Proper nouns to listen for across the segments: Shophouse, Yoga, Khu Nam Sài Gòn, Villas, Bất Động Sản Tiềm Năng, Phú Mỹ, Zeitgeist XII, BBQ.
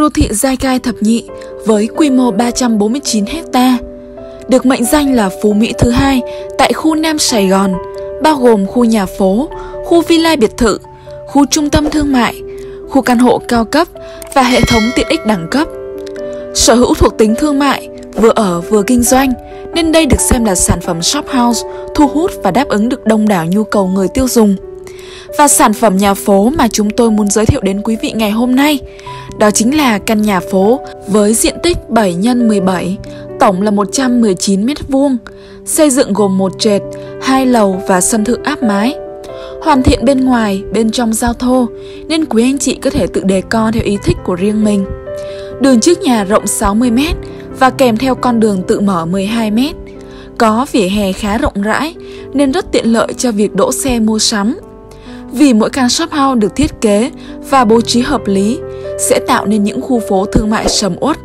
đô thị Zeitgeist thập nhị với quy mô 349 ha, được mệnh danh là Phú Mỹ thứ hai tại khu Nam Sài Gòn, bao gồm khu nhà phố, khu villa biệt thự, khu trung tâm thương mại, khu căn hộ cao cấp và hệ thống tiện ích đẳng cấp. Sở hữu thuộc tính thương mại, vừa ở vừa kinh doanh, nên đây được xem là sản phẩm Shophouse thu hút và đáp ứng được đông đảo nhu cầu người tiêu dùng. Và sản phẩm nhà phố mà chúng tôi muốn giới thiệu đến quý vị ngày hôm nay, đó chính là căn nhà phố với diện tích 7 x 17, tổng là 119 m², xây dựng gồm một trệt, 2 lầu và sân thượng áp mái. Hoàn thiện bên ngoài, bên trong giao thô, nên quý anh chị có thể tự decor theo ý thích của riêng mình. Đường trước nhà rộng 60 m và kèm theo con đường tự mở 12 m, có vỉa hè khá rộng rãi nên rất tiện lợi cho việc đỗ xe mua sắm. Vì mỗi căn shophouse được thiết kế và bố trí hợp lý sẽ tạo nên những khu phố thương mại sầm uất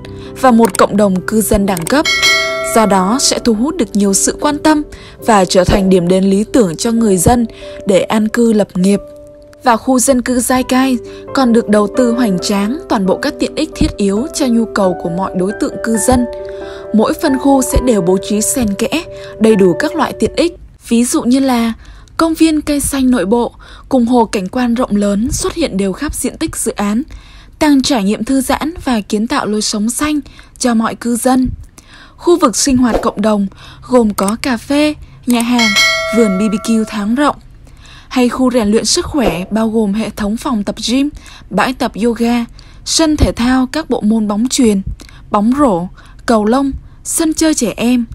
và một cộng đồng cư dân đẳng cấp, do đó sẽ thu hút được nhiều sự quan tâm và trở thành điểm đến lý tưởng cho người dân để an cư lập nghiệp. Và khu dân cư Zeitgeist còn được đầu tư hoành tráng toàn bộ các tiện ích thiết yếu cho nhu cầu của mọi đối tượng cư dân. Mỗi phân khu sẽ đều bố trí xen kẽ đầy đủ các loại tiện ích, ví dụ như là công viên cây xanh nội bộ cùng hồ cảnh quan rộng lớn xuất hiện đều khắp diện tích dự án, tăng trải nghiệm thư giãn và kiến tạo lối sống xanh cho mọi cư dân. Khu vực sinh hoạt cộng đồng gồm có cà phê, nhà hàng, vườn BBQ thoáng rộng. Hay khu rèn luyện sức khỏe bao gồm hệ thống phòng tập gym, bãi tập yoga, sân thể thao các bộ môn bóng chuyền, bóng rổ, cầu lông, sân chơi trẻ em.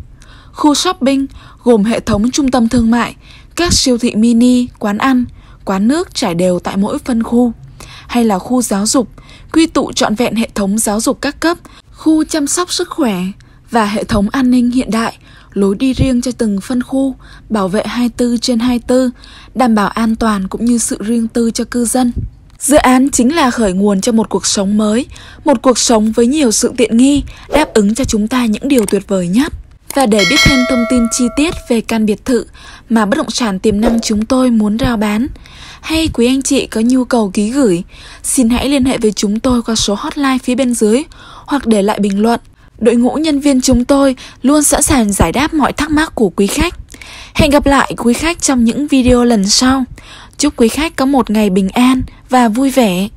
Khu shopping gồm hệ thống trung tâm thương mại, các siêu thị mini, quán ăn, quán nước trải đều tại mỗi phân khu. Hay là khu giáo dục, quy tụ trọn vẹn hệ thống giáo dục các cấp, khu chăm sóc sức khỏe và hệ thống an ninh hiện đại, lối đi riêng cho từng phân khu, bảo vệ 24/24, đảm bảo an toàn cũng như sự riêng tư cho cư dân. Dự án chính là khởi nguồn cho một cuộc sống mới, một cuộc sống với nhiều sự tiện nghi, đáp ứng cho chúng ta những điều tuyệt vời nhất. Và để biết thêm thông tin chi tiết về căn biệt thự mà bất động sản tiềm năng chúng tôi muốn rao bán, hay quý anh chị có nhu cầu ký gửi, xin hãy liên hệ với chúng tôi qua số hotline phía bên dưới hoặc để lại bình luận. Đội ngũ nhân viên chúng tôi luôn sẵn sàng giải đáp mọi thắc mắc của quý khách. Hẹn gặp lại quý khách trong những video lần sau. Chúc quý khách có một ngày bình an và vui vẻ.